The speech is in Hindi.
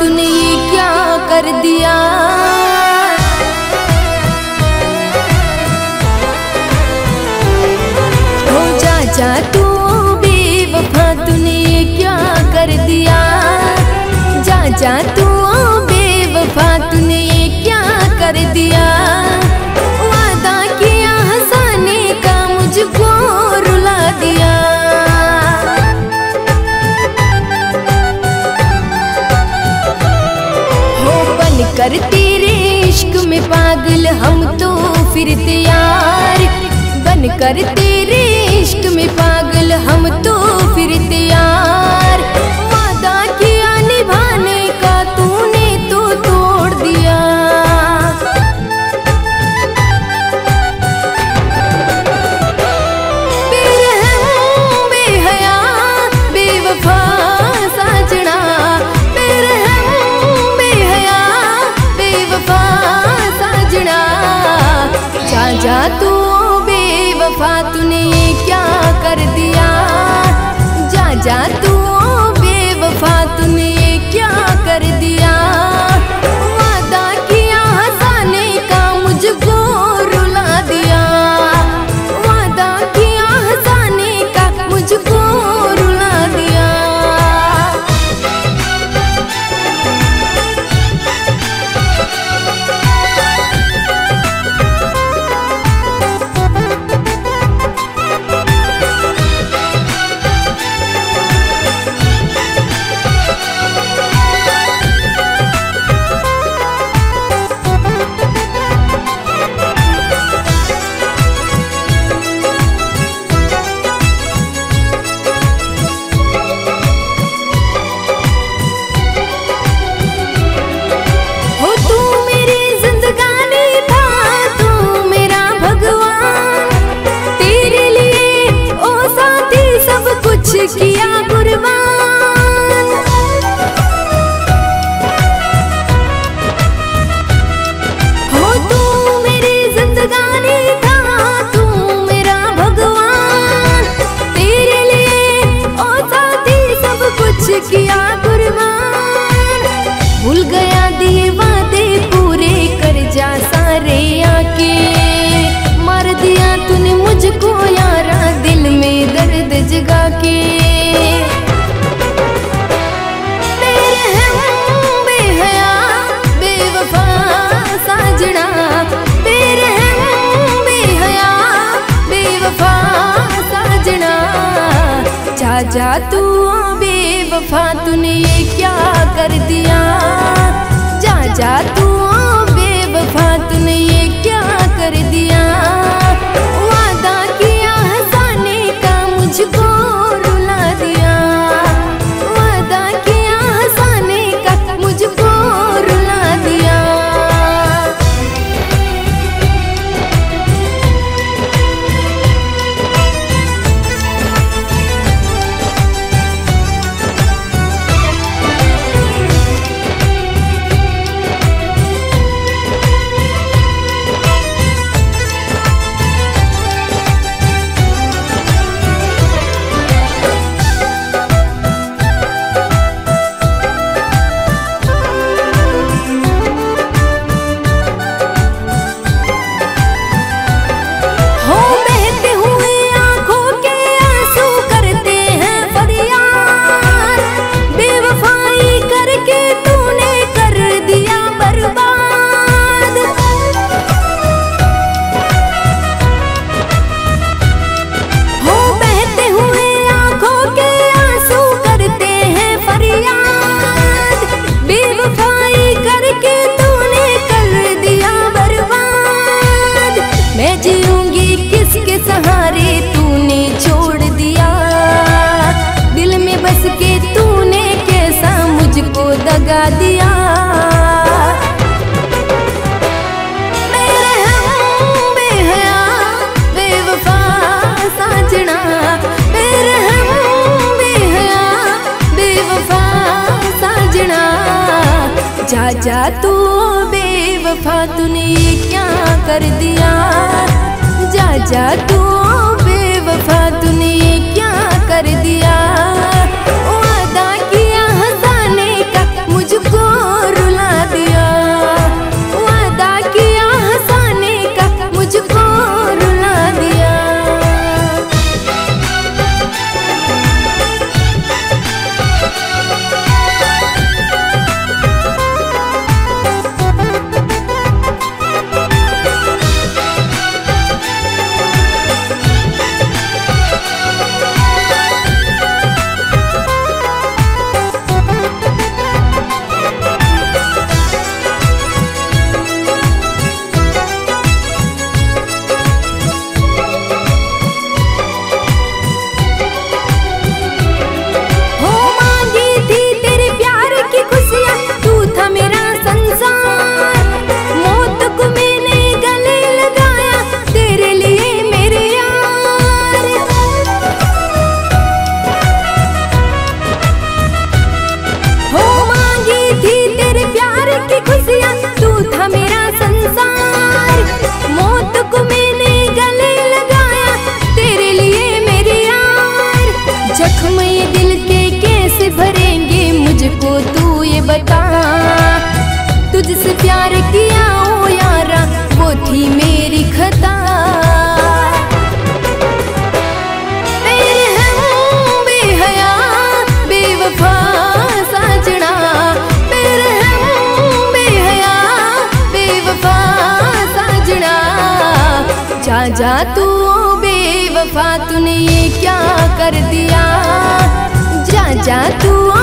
तूने ये क्या कर दिया, हो चाचा तू बेवफा तूने ये क्या कर दिया, चाचा तू बेवफा तूने ये क्या कर दिया। वादा किया हंसाने का मुझको रुला दिया, हो बन कर तेरे इश्क में पागल हम तो फिरते यार, बन कर तेरे इश्क में पागल हम तो फिरते यार। वादा किया निभाने का तूने तो तोड़ दिया, जा तू बेवफा तूने ये क्या कर दिया, जा तू बेवफा तूने ये क्या कर दिया। वादा किया हंसाने का मुझको रुला दिया, वादा किया हंसाने का मुझको रुला दिया। किया कुर्बान हो तू मेरी जिंदगानी था, तू मेरा भगवान, तेरे लिए ओ साथी सब कुछ किया कुर्बान। भूल गया दिए वादे पूरे कर जा सारे आके, मार दिया तूने मुझको यारा दिल में दर्द जगा के। जा तू बेवफा तूने ये क्या कर दिया, जा तू बेवफा तूने ये क्या कर दिया। वादा किया हंसाने का मुझको रुला दिया, वादा किया हंसाने का मुझको रुला दिया। दगा दिया मेरे हम बेहया बेवफा साजना, मेरे हम बेहया बेवफा साजना। जा तू बेवफा तूने ये क्या कर दिया, जा तू बेवफा तूने ये क्या कर दिया। वादा किया हंसाने का मुझको तुझसे प्यार किया ओ यारा, वो थी मेरी खता। तेरे हम बेहया बेवफा साजना, तेरे हम बेहया बेवफा साजना। जा जा तू बेवफा, तूने ये क्या कर दिया। जा जा तू